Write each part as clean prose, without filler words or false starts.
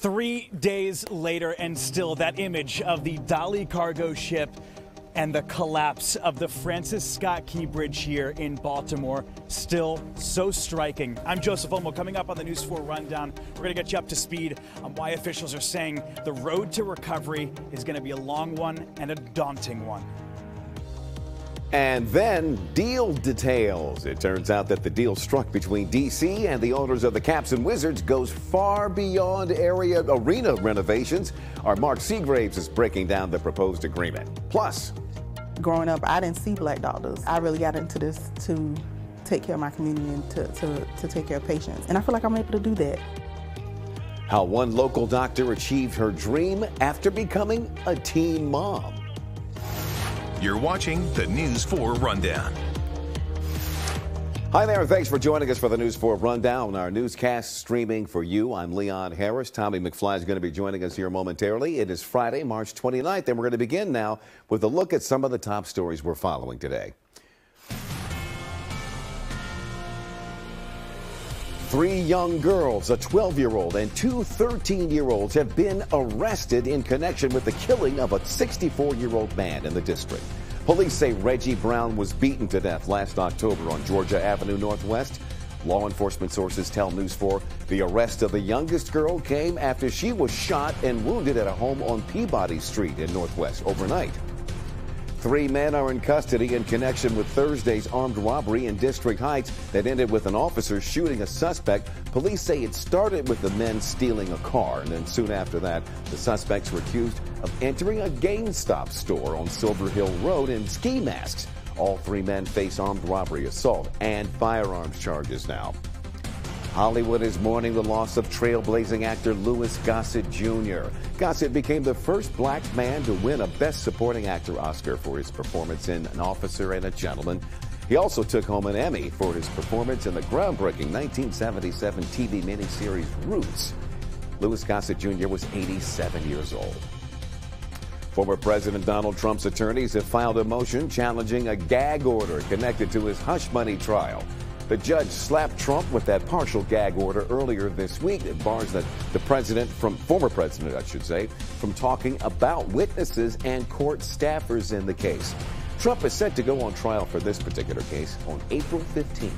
3 days later, and still that image of the Dali cargo ship and the collapse of the Francis Scott Key Bridge here in Baltimore, still so striking. I'm Joseph Olmo. Coming up on the News 4 Rundown, we're going to get you up to speed on why officials are saying the road to recovery is going to be a long one and a daunting one. And then deal details. It turns out that the deal struck between D.C. and the owners of the Caps and Wizards goes far beyond arena renovations. Our Mark Seagraves is breaking down the proposed agreement. Plus, growing up, I didn't see black doctors. I really got into this to take care of my community and to take care of patients. And I feel like I'm able to do that. How one local doctor achieved her dream after becoming a teen mom. You're watching the News 4 Rundown. Hi there, and thanks for joining us for the News 4 Rundown. Our newscast streaming for you. I'm Leon Harris. Tommy McFly is going to be joining us here momentarily. It is Friday, March 29th, and we're going to begin now with a look at some of the top stories we're following today. 3 young girls, a 12-year-old and 2 13-year-olds, have been arrested in connection with the killing of a 64-year-old man in the district. Police say Reggie Brown was beaten to death last October on Georgia Avenue Northwest. Law enforcement sources tell News 4 the arrest of the youngest girl came after she was shot and wounded at a home on Peabody Street in Northwest overnight. 3 men are in custody in connection with Thursday's armed robbery in District Heights that ended with an officer shooting a suspect. Police say it started with the men stealing a car, and then soon after that, the suspects were accused of entering a GameStop store on Silver Hill Road in ski masks. All 3 men face armed robbery, assault, and firearms charges now. Hollywood is mourning the loss of trailblazing actor Louis Gossett Jr. Gossett became the first black man to win a Best Supporting Actor Oscar for his performance in An Officer and a Gentleman. He also took home an Emmy for his performance in the groundbreaking 1977 TV miniseries Roots. Louis Gossett Jr. was 87 years old. Former President Donald Trump's attorneys have filed a motion challenging a gag order connected to his hush money trial. The judge slapped Trump with that partial gag order earlier this week that bars the president from, former president, from talking about witnesses and court staffers in the case. Trump is set to go on trial for this particular case on April 15th.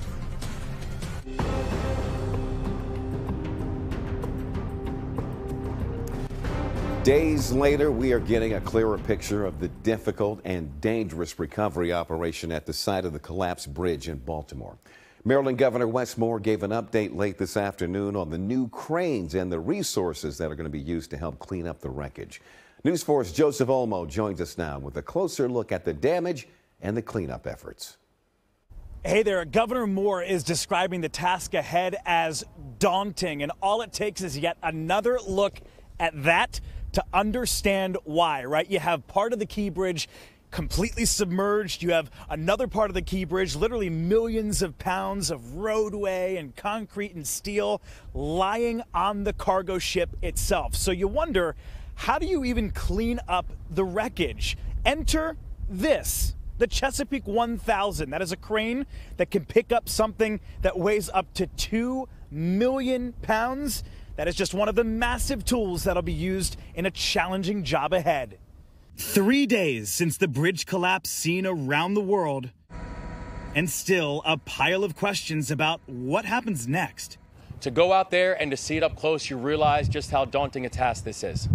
Days later, we are getting a clearer picture of the difficult and dangerous recovery operation at the site of the collapsed bridge in Baltimore. Maryland Governor Wes Moore gave an update late this afternoon on the new cranes and the resources that are going to be used to help clean up the wreckage. News 4's Joseph Olmo joins us now with a closer look at the damage and the cleanup efforts. Hey there, Governor Moore is describing the task ahead as daunting, and all it takes is yet another look at that to understand why, right? You have part of the Key Bridge completely submerged. You have another part of the Key Bridge, literally millions of pounds of roadway and concrete and steel lying on the cargo ship itself. So you wonder, how do you even clean up the wreckage? Enter this, the Chesapeake 1000. That is a crane that can pick up something that weighs up to 2 million pounds. That is just one of the massive tools that'll be used in a challenging job ahead. 3 days since the bridge collapse seen around the world, and still a pile of questions about what happens next. To go out there and to see it up close, you realize just how daunting a task this is.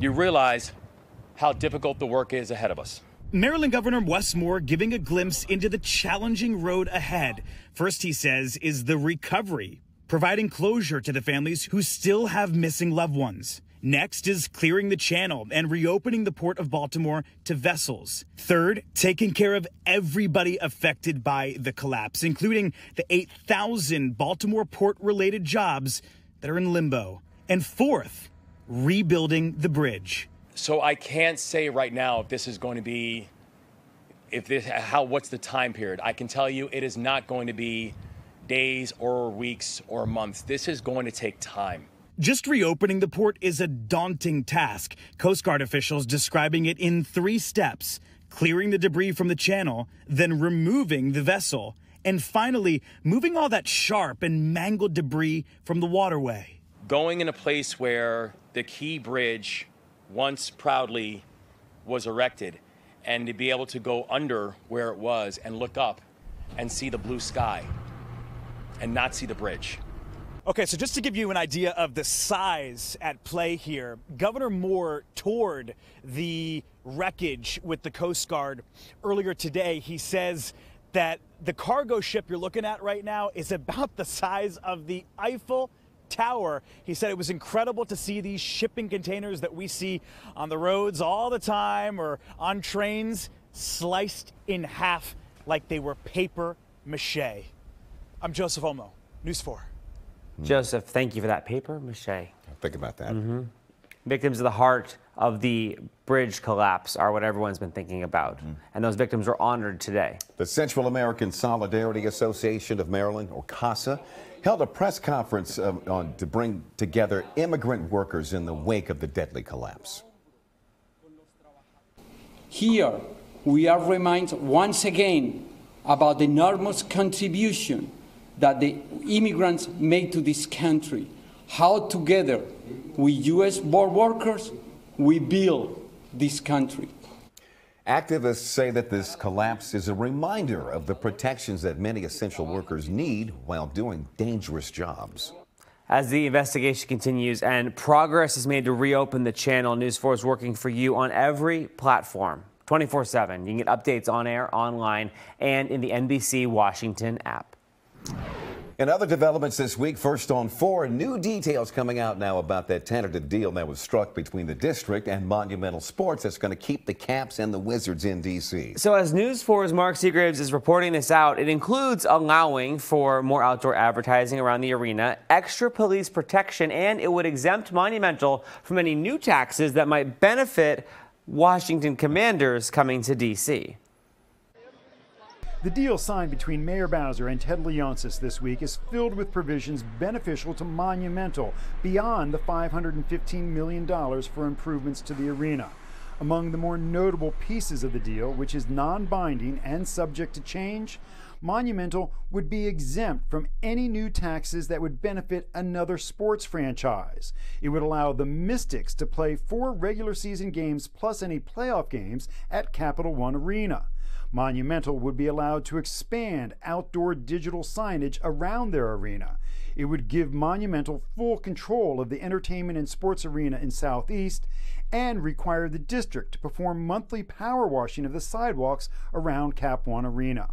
You realize how difficult the work is ahead of us. Maryland Governor Wes Moore giving a glimpse into the challenging road ahead. First, he says, is the recovery, providing closure to the families who still have missing loved ones. Next is clearing the channel and reopening the Port of Baltimore to vessels. Third, taking care of everybody affected by the collapse, including the 8,000 Baltimore port-related jobs that are in limbo. And fourth, rebuilding the bridge. So I can't say right now if this is going to be, what's the time period? I can tell you it is not going to be days or weeks or months. This is going to take time. Just reopening the port is a daunting task. Coast Guard officials describing it in 3 steps: clearing the debris from the channel, then removing the vessel, and finally moving all that sharp and mangled debris from the waterway. going in a place where the Key Bridge once proudly was erected, and to be able to go under where it was and look up and see the blue sky and not see the bridge. Okay, so just to give you an idea of the size at play here, Governor Moore toured the wreckage with the Coast Guard earlier today. He says that the cargo ship you're looking at right now is about the size of the Eiffel Tower. He said it was incredible to see these shipping containers that we see on the roads all the time or on trains sliced in half like they were paper mache. I'm Joseph Olmo, News 4. Joseph, thank you for that paper mache. Think about that. Victims of the heart of the bridge collapse are what everyone's been thinking about. And those victims are honored today. The Central American Solidarity Association of Maryland, or CASA, held a press conference to bring together immigrant workers in the wake of the deadly collapse. Here, we are reminded once again about the enormous contribution that the immigrants made to this country, how together with U.S.-born workers, we build this country. Activists say that this collapse is a reminder of the protections that many essential workers need while doing dangerous jobs. As the investigation continues and progress is made to reopen the channel, News 4 is working for you on every platform, 24/7. You can get updates on air, online, and in the NBC Washington app. In other developments this week, First on 4, new details coming out now about that tentative deal that was struck between the district and Monumental Sports that's going to keep the Caps and the Wizards in D.C. So as News 4's Mark Seagraves is reporting this out, it includes allowing for more outdoor advertising around the arena, extra police protection, and it would exempt Monumental from any new taxes that might benefit Washington Commanders coming to D.C. The deal signed between Mayor Bowser and Ted Leonsis this week is filled with provisions beneficial to Monumental beyond the $515 million for improvements to the arena. Among the more notable pieces of the deal, which is non-binding and subject to change, Monumental would be exempt from any new taxes that would benefit another sports franchise. It would allow the Mystics to play 4 regular season games plus any playoff games at Capital One Arena. Monumental would be allowed to expand outdoor digital signage around their arena. It would give Monumental full control of the entertainment and sports arena in Southeast and require the district to perform monthly power washing of the sidewalks around Cap One Arena.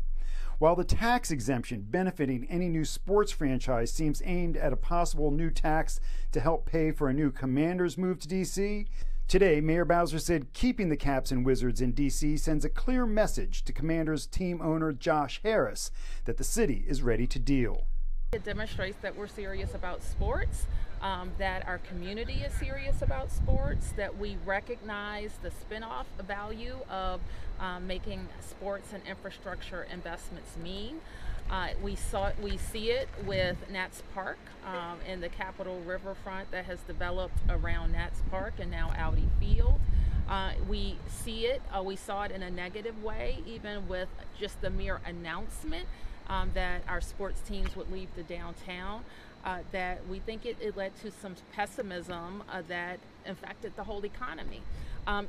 While the tax exemption benefiting any new sports franchise seems aimed at a possible new tax to help pay for a new Commanders move to D.C., today, Mayor Bowser said keeping the Caps and Wizards in D.C. sends a clear message to Commanders team owner Josh Harris that the city is ready to deal. It demonstrates that we're serious about sports, that our community is serious about sports, that we recognize the spinoff value of making sports and infrastructure investments mean. We see it with Nats Park and the Capitol Riverfront that has developed around Nats Park and now Audi Field. We see it, we saw it in a negative way, even with just the mere announcement that our sports teams would leave the downtown, that we think it led to some pessimism that affected the whole economy.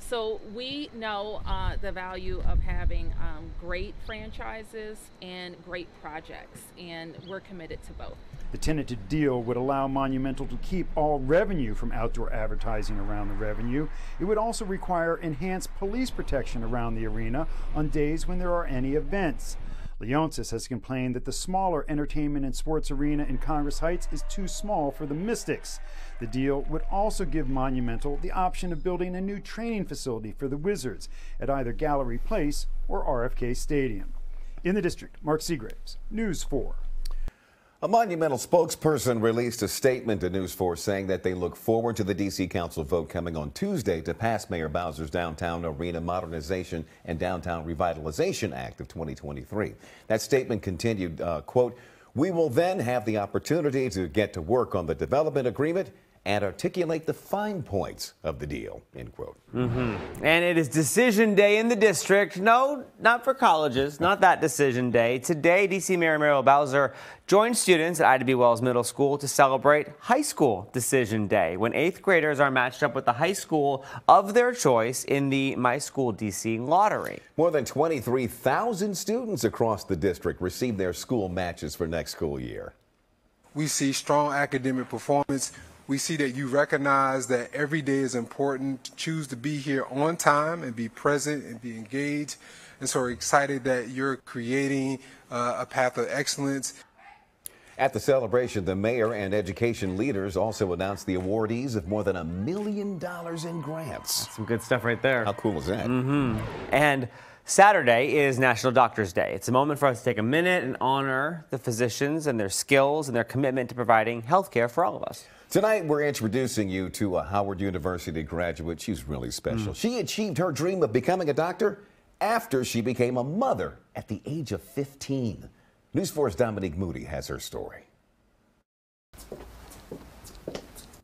So we know the value of having great franchises and great projects, and we're committed to both. The tentative deal would allow Monumental to keep all revenue from outdoor advertising around the revenue. It would also require enhanced police protection around the arena on days when there are any events. Leonsis has complained that the smaller entertainment and sports arena in Congress Heights is too small for the Mystics. The deal would also give Monumental the option of building a new training facility for the Wizards at either Gallery Place or RFK Stadium. In the district, Mark Seagraves, News 4. A Monumental spokesperson released a statement to News 4 saying that they look forward to the D.C. Council vote coming on Tuesday to pass Mayor Bowser's Downtown Arena Modernization and Downtown Revitalization Act of 2023. That statement continued, quote, "We will then have the opportunity to get to work on the development agreement and articulate the fine points of the deal, end quote. And it is decision day in the district. No, not for colleges, not that decision day. Today, D.C. Mayor Muriel Bowser joined students at Ida B. Wells Middle School to celebrate high school decision day, when 8th graders are matched up with the high school of their choice in the My School D.C. lottery. More than 23,000 students across the district received their school matches for next school year. We see strong academic performance. We see that you recognize that every day is important. Choose to be here on time and be present and be engaged. And so we're excited that you're creating a path of excellence. At the celebration, the mayor and education leaders also announced the awardees of more than $1 million in grants. That's some good stuff right there. How cool is that? And Saturday is National Doctors Day. It's a moment for us to take a minute and honor the physicians and their skills and their commitment to providing health care for all of us. Tonight, we're introducing you to a Howard University graduate. She's really special. She achieved her dream of becoming a doctor after she became a mother at the age of 15. News 4's Dominique Moody has her story.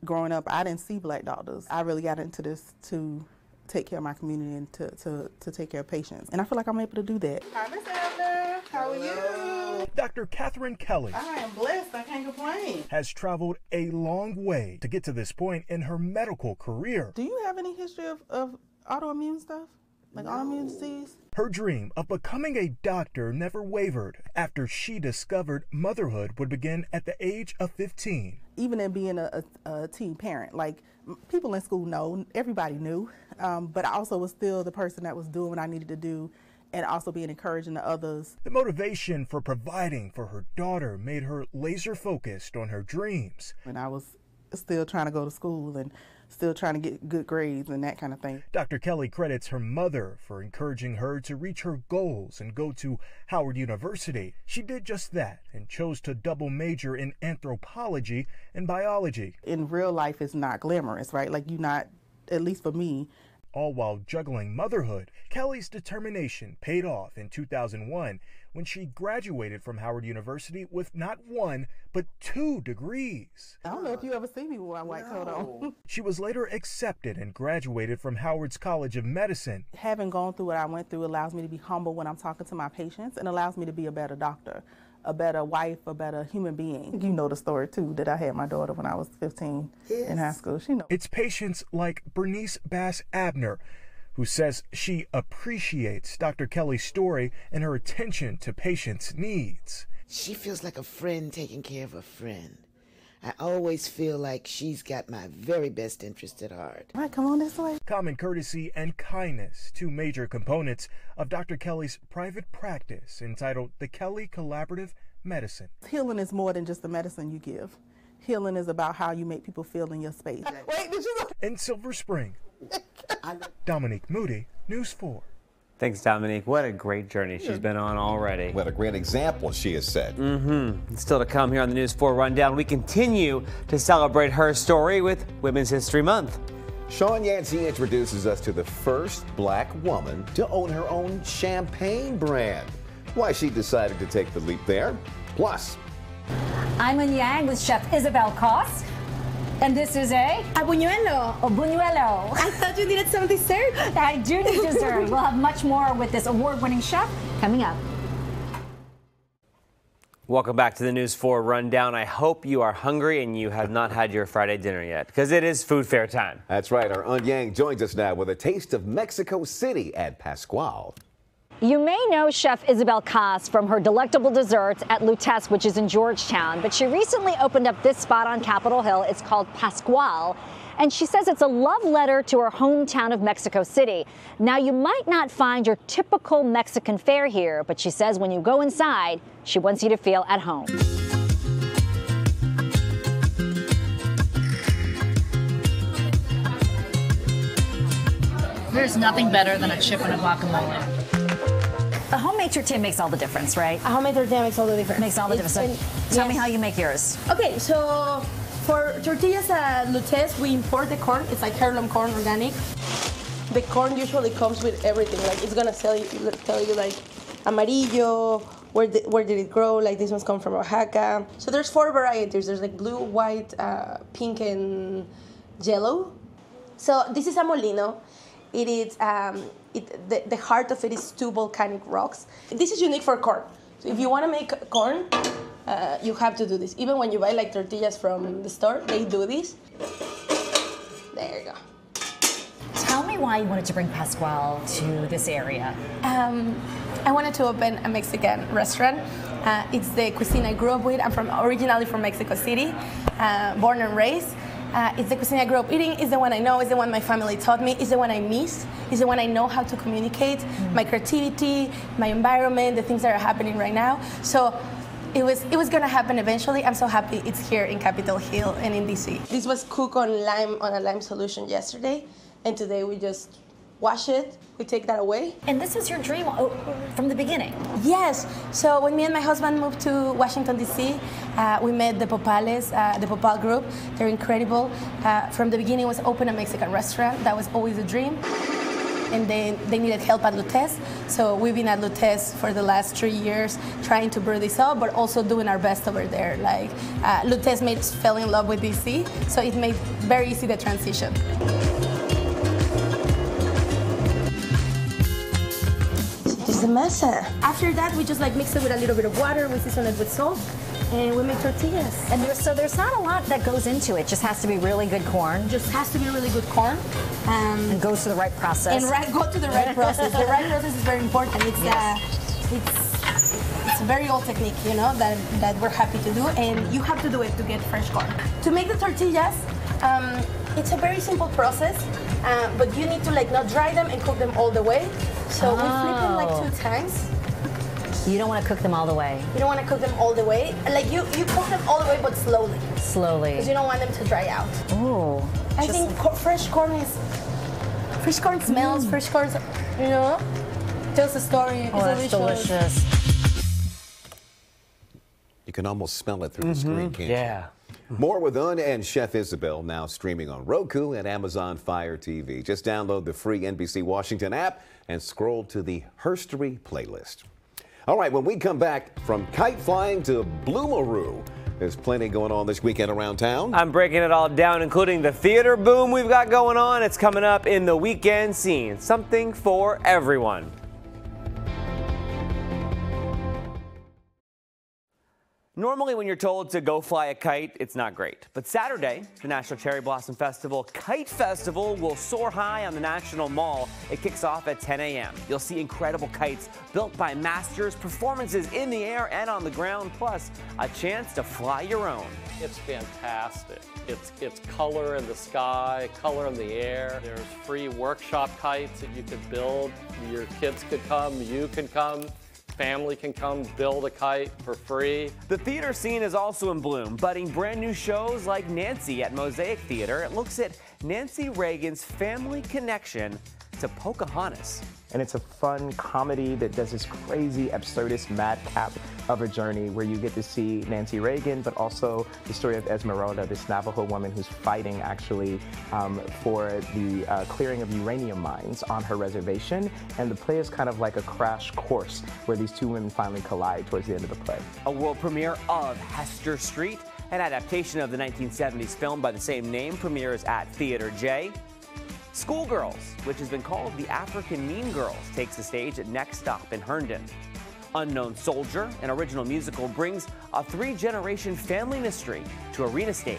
Growing up, I didn't see black doctors. I really got into this to take care of my community and to take care of patients. And I feel like I'm able to do that. Hi, Miss Abner. How are you? Dr. Catherine Kelly. I am blessed. I can't complain. Has traveled a long way to get to this point in her medical career. Do you have any history of autoimmune stuff? Like autoimmune disease? Her dream of becoming a doctor never wavered after she discovered motherhood would begin at the age of 15. Even in being a teen parent, like people in school know, everybody knew, but I also was still the person that was doing what I needed to do and also being encouraging to others. The motivation for providing for her daughter made her laser focused on her dreams. When I was still trying to go to school and still trying to get good grades and that kind of thing. Dr. Kelly credits her mother for encouraging her to reach her goals and go to Howard University. She did just that and chose to double major in anthropology and biology. In real life, it's not glamorous, right? Like you're not, at least for me. All while juggling motherhood, Kelly's determination paid off in 2001 when she graduated from Howard University with not one, but 2 degrees. I don't know if you ever see me with my white coat on. She was later accepted and graduated from Howard's College of Medicine. Having gone through what I went through allows me to be humble when I'm talking to my patients and allows me to be a better doctor, a better wife, a better human being. You know the story, too, that I had my daughter when I was 15 in high school. She knows. It's patients like Bernice Bass Abner, who says she appreciates Dr. Kelly's story and her attention to patients' needs. She feels like a friend taking care of a friend. I always feel like she's got my very best interest at heart. All right, come on this way. Common courtesy and kindness, two major components of Dr. Kelly's private practice entitled the Kelly Collaborative Medicine. Healing is more than just the medicine you give. Healing is about how you make people feel in your space. Wait, did you... In Silver Spring, Dominique Moody, News 4. Thanks, Dominique. What a great journey she's been on already. What a great example she has set. It's still to come here on the News 4 Rundown. We continue to celebrate her story with Women's History Month. Sean Yancey introduces us to the first black woman to own her own champagne brand. Why she decided to take the leap there. Plus, I'm in Yang with Chef Isabel Coss. And this is a buñuelo, or buñuelo. I thought you needed some dessert. I do need dessert. We'll have much more with this award-winning chef coming up. Welcome back to the News 4 Rundown. I hope you are hungry and you have not had your Friday dinner yet, because it is food fair time. That's right. Our Aunt Yang joins us now with a taste of Mexico City at Pascual. You may know Chef Isabel Coss from her delectable desserts at Lutèce, which is in Georgetown, but she recently opened up this spot on Capitol Hill. It's called Pascual, and she says it's a love letter to her hometown of Mexico City. Now, you might not find your typical Mexican fare here, but she says when you go inside, she wants you to feel at home. There's nothing better than a chip and a guacamole. A homemade tortilla makes all the difference, right? A homemade tortilla makes all the difference. Makes all the difference. So tell me how you make yours. Okay, so for tortillas at Lutèce, we import the corn. It's like heirloom corn, organic. The corn usually comes with everything. Like it's gonna tell you like amarillo, where did it grow? Like this one's come from Oaxaca. So there's four varieties. There's like blue, white, pink, and yellow. So this is a molino. It is the heart of it is two volcanic rocks. This is unique for corn. So if you want to make corn, you have to do this. Even when you buy like tortillas from the store, they do this. There you go. Tell me why you wanted to bring Pascual to this area. I wanted to open a Mexican restaurant. It's the cuisine I grew up with. I'm originally from Mexico City, born and raised. It's the cuisine I grew up eating. It's the one I know. It's the one my family taught me. It's the one I miss. It's the one I know how to communicate, my creativity, my environment, the things that are happening right now. So it was going to happen eventually. I'm so happy it's here in Capitol Hill and in D.C. This was cooked on a lime solution yesterday, and today we just wash it. We take that away. And this was your dream from the beginning? Yes. So when me and my husband moved to Washington, D.C., we met the Popales, the Popal group. They're incredible. From the beginning, it was open a Mexican restaurant. That was always a dream. And they needed help at Lutèce. So we've been at Lutèce for the last 3 years trying to brew this up, but also doing our best over there. Like Lutèce fell in love with D.C., so it made very easy the transition. The masa. After that, we just like mix it with a little bit of water, we season it with salt, and we make tortillas. And there's not a lot that goes into it. Just has to be really good corn. Just has to be really good corn. And goes to the right process. And go to the right process. The right process is very important. It's it's a very old technique, you know, that we're happy to do, and you have to do it to get fresh corn. To make the tortillas, it's a very simple process, but you need to like not dry them and cook them all the way. So we flip them like 2 times. You don't want to cook them all the way. You don't want to cook them all the way. Like you cook them all the way, but slowly. Slowly. Because you don't want them to dry out. Ooh. I think fresh corn smells. Fresh corn, you know, tells a story. Oh, it's delicious. You can almost smell it through the screen, can't you? Yeah. More with Un and Chef Isabel, now streaming on Roku and Amazon Fire TV. Just download the free NBC Washington app and scroll to the Herstory playlist. All right, when we come back, from kite flying to bloomaroo, there's plenty going on this weekend around town. I'm breaking it all down, including the theater boom we've got going on. It's coming up in the weekend scene. Something for everyone. Normally when you're told to go fly a kite, it's not great. But Saturday, the National Cherry Blossom Festival Kite Festival will soar high on the National Mall. It kicks off at 10 a.m. You'll see incredible kites built by masters, performances in the air and on the ground, plus a chance to fly your own. It's fantastic. It's color in the sky, color in the air. There's free workshop kites that you could build. Your kids could come, you could come. Family can come build a kite for free. The theater scene is also in bloom, budding brand new shows like Nancy at Mosaic Theater. It looks at Nancy Reagan's family connection to Pocahontas. And it's a fun comedy that does this crazy, absurdist madcap of a journey where you get to see Nancy Reagan, but also the story of Esmeralda, this Navajo woman who's fighting actually for the clearing of uranium mines on her reservation. And the play is kind of like a crash course where these two women finally collide towards the end of the play. A world premiere of Hester Street, an adaptation of the 1970s film by the same name, premieres at Theater J. Schoolgirls, which has been called the African Mean Girls, takes the stage at Next Stop in Herndon. Unknown Soldier, an original musical, brings a 3-generation family mystery to arena stage.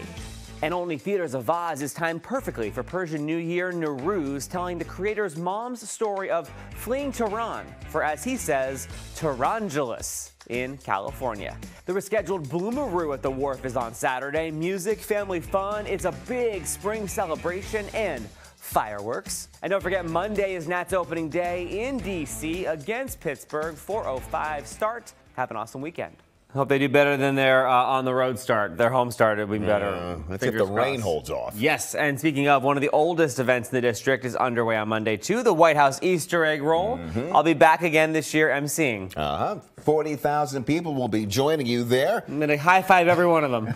And Only Theaters of Oz is timed perfectly for Persian New Year Nowruz, telling the creator's mom's story of fleeing Tehran for, as he says, Tarangelis in California. The rescheduled Bloomaroo at the Wharf is on Saturday. Music, family fun, it's a big spring celebration, and fireworks. And don't forget, Monday is Nats opening day in D.C. against Pittsburgh, 4:05 start. Have an awesome weekend. Hope they do better than their on-the-road start. Their home start will be better. That's if the rain holds off. Yes, and speaking of, one of the oldest events in the district is underway on Monday, too, the White House Easter Egg Roll. I'll be back again this year emceeing. 40,000 people will be joining you there. I'm going to high-five every one of them.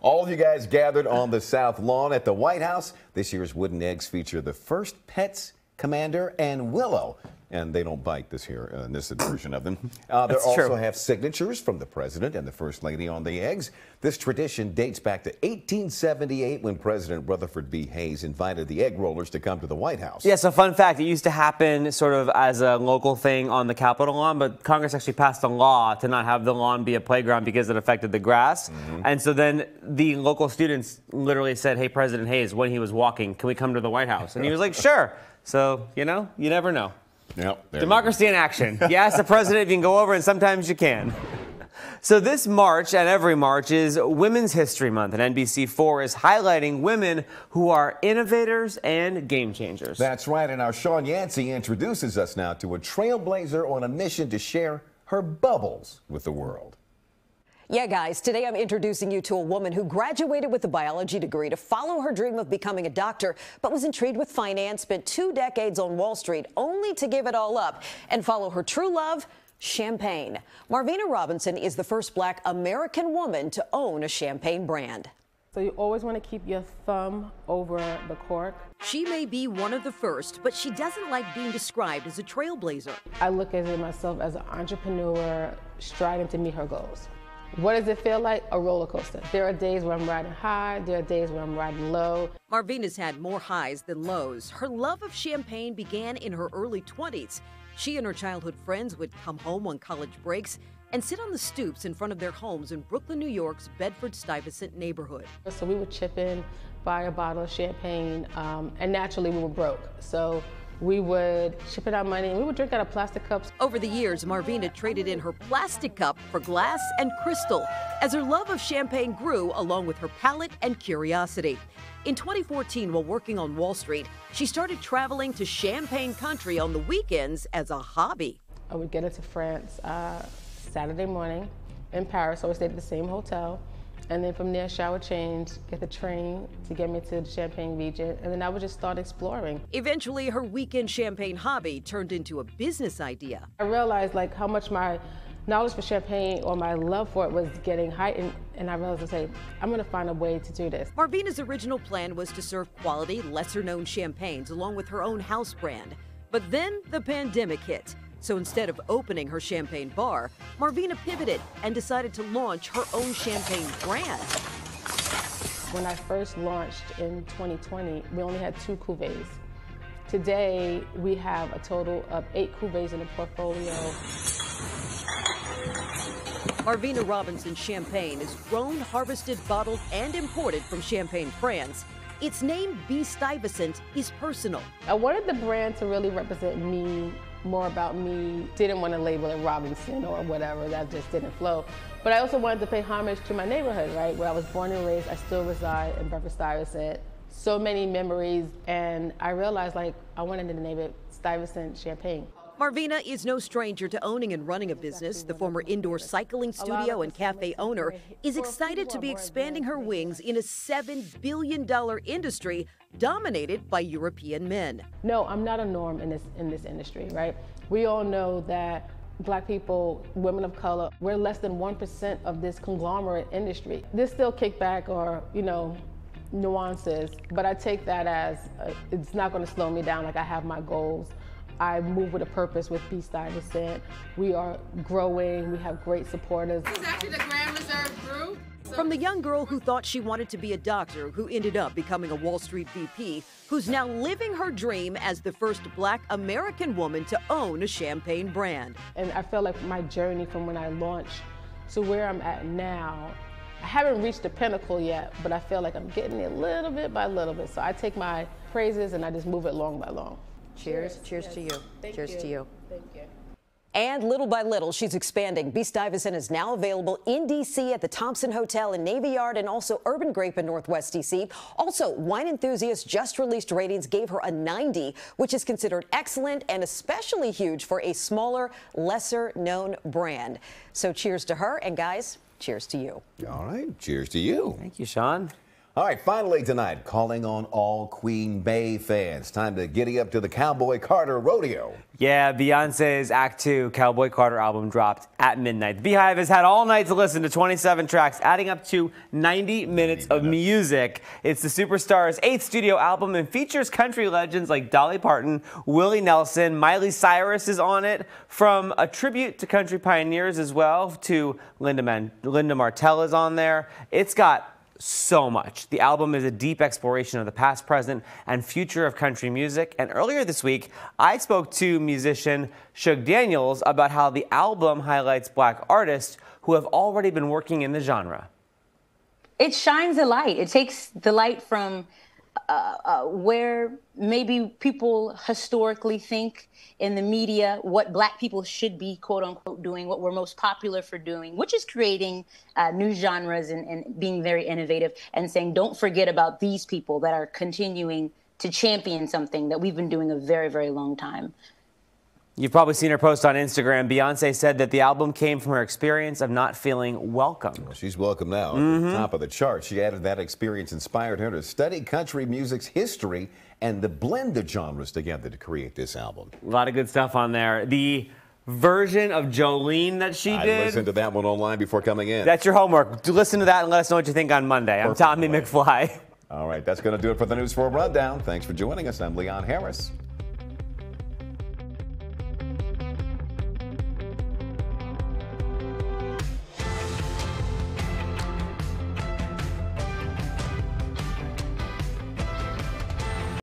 All of you guys gathered on the South Lawn at the White House. This year's Wooden Eggs feature the first Pets, Commander, and Willow. and they don't bite this here in this version of them. They also have signatures from the president and the first lady on the eggs. This tradition dates back to 1878 when President Rutherford B. Hayes invited the egg rollers to come to the White House. Yes, a fun fact, it used to happen sort of as a local thing on the Capitol lawn, but Congress actually passed a law to not have the lawn be a playground because it affected the grass. Mm-hmm. And so then the local students literally said, hey, President Hayes, when he was walking, can we come to the White House? And he was like, sure. So, you know, you never know. Yep, democracy in action. You ask the president if you can go over, and sometimes you can. So this March, and every March, is Women's History Month, and NBC4 is highlighting women who are innovators and game changers. That's right, and our Sean Yancey introduces us now to a trailblazer on a mission to share her bubbles with the world. Yeah, guys, today I'm introducing you to a woman who graduated with a biology degree to follow her dream of becoming a doctor, but was intrigued with finance, spent 2 decades on Wall Street, only to give it all up and follow her true love, champagne. Marvina Robinson is the first Black American woman to own a champagne brand. So you always want to keep your thumb over the cork. She may be one of the first, but she doesn't like being described as a trailblazer. I look at myself as an entrepreneur striving to meet her goals. What does it feel like? A roller coaster. There are days where I'm riding high, there are days where I'm riding low. Marvina's had more highs than lows. Her love of champagne began in her early 20s. She and her childhood friends would come home on college breaks and sit on the stoops in front of their homes in Brooklyn, New York's Bedford-Stuyvesant neighborhood. So we would chip in, buy a bottle of champagne, and naturally we were broke. So we would chip in our money and we would drink out of plastic cups. Over the years, Marvina traded in her plastic cup for glass and crystal as her love of champagne grew along with her palate and curiosity. In 2014, while working on Wall Street, she started traveling to Champagne Country on the weekends as a hobby. I would get into France Saturday morning in Paris. I always stayed at the same hotel. And then from there, shower, change, get the train to get me to the Champagne region, and then I would just start exploring. Eventually, her weekend champagne hobby turned into a business idea. I realized like how much my knowledge for champagne or my love for it was getting heightened, and I realized, okay, I'm gonna find a way to do this. Marvina's original plan was to serve quality, lesser-known champagnes along with her own house brand. But then the pandemic hit. So instead of opening her champagne bar, Marvina pivoted and decided to launch her own champagne brand. When I first launched in 2020, we only had 2 cuvées. Today, we have a total of 8 cuvées in the portfolio. Marvina Robinson champagne is grown, harvested, bottled, and imported from Champagne, France. Its name, B. Stuyvesant, is personal. I wanted the brand to really represent me, more about me. Didn't want to label it Robinson or whatever, that just didn't flow. But I also wanted to pay homage to my neighborhood, right? Where I was born and raised, I still reside in Bedford-Stuyvesant. So many memories, and I realized like I wanted to name it Stuyvesant Champagne. Marvina is no stranger to owning and running a business. The former indoor cycling studio and cafe owner is excited to be expanding her wings in a $7 billion industry dominated by European men. No, I'm not a norm in this industry, right? We all know that Black people, women of color, we're less than 1% of this conglomerate industry. There's still kickback or, you know, nuances, but I take that as it's not going to slow me down. Like I have my goals. I move with a purpose with B. Stuyvesant. We are growing. We have great supporters. This is actually the Grand Reserve Group. So from the young girl who thought she wanted to be a doctor, who ended up becoming a Wall Street VP, who's now living her dream as the first Black American woman to own a champagne brand. And I feel like my journey from when I launched to where I'm at now, I haven't reached the pinnacle yet, but I feel like I'm getting it little bit by little bit. So I take my praises and I just move it long by long. Cheers. Cheers, cheers to you. Thank cheers you. To you. Thank you. And little by little, she's expanding. B. Stuyvesant is now available in D.C. at the Thompson Hotel in Navy Yard and also Urban Grape in Northwest D.C. Also, Wine Enthusiast just released ratings gave her a 90, which is considered excellent and especially huge for a smaller, lesser-known brand. So cheers to her, and guys, cheers to you. All right. Cheers to you. Thank you, Sean. All right, finally tonight, calling on all Queen Bey fans. Time to giddy up to the Cowboy Carter Rodeo. Yeah, Beyonce's Act 2 Cowboy Carter album dropped at midnight. The Beehive has had all night to listen to 27 tracks, adding up to 90 minutes of music. It's the superstar's 8th studio album and features country legends like Dolly Parton, Willie Nelson, Miley Cyrus is on it, from a tribute to country pioneers as well, to Linda Martell is on there. It's got so much. The album is a deep exploration of the past, present, and future of country music. And earlier this week, I spoke to musician Shug Daniels about how the album highlights Black artists who have already been working in the genre. It shines a light. It takes the light from where maybe people historically think in the media what Black people should be, quote unquote, doing, what we're most popular for doing, which is creating new genres and being very innovative and saying, don't forget about these people that are continuing to champion something that we've been doing a very, very long time. You've probably seen her post on Instagram. Beyonce said that the album came from her experience of not feeling welcome. Well, she's welcome now. At the top of the chart, she added that experience inspired her to study country music's history and the blend of genres together to create this album. A lot of good stuff on there. The version of Jolene that she did. I listened to that one online before coming in. That's your homework. Listen to that and let us know what you think on Monday. Perfect. I'm Tommy McFly. All right, that's going to do it for the News 4 Rundown. Thanks for joining us. I'm Leon Harris.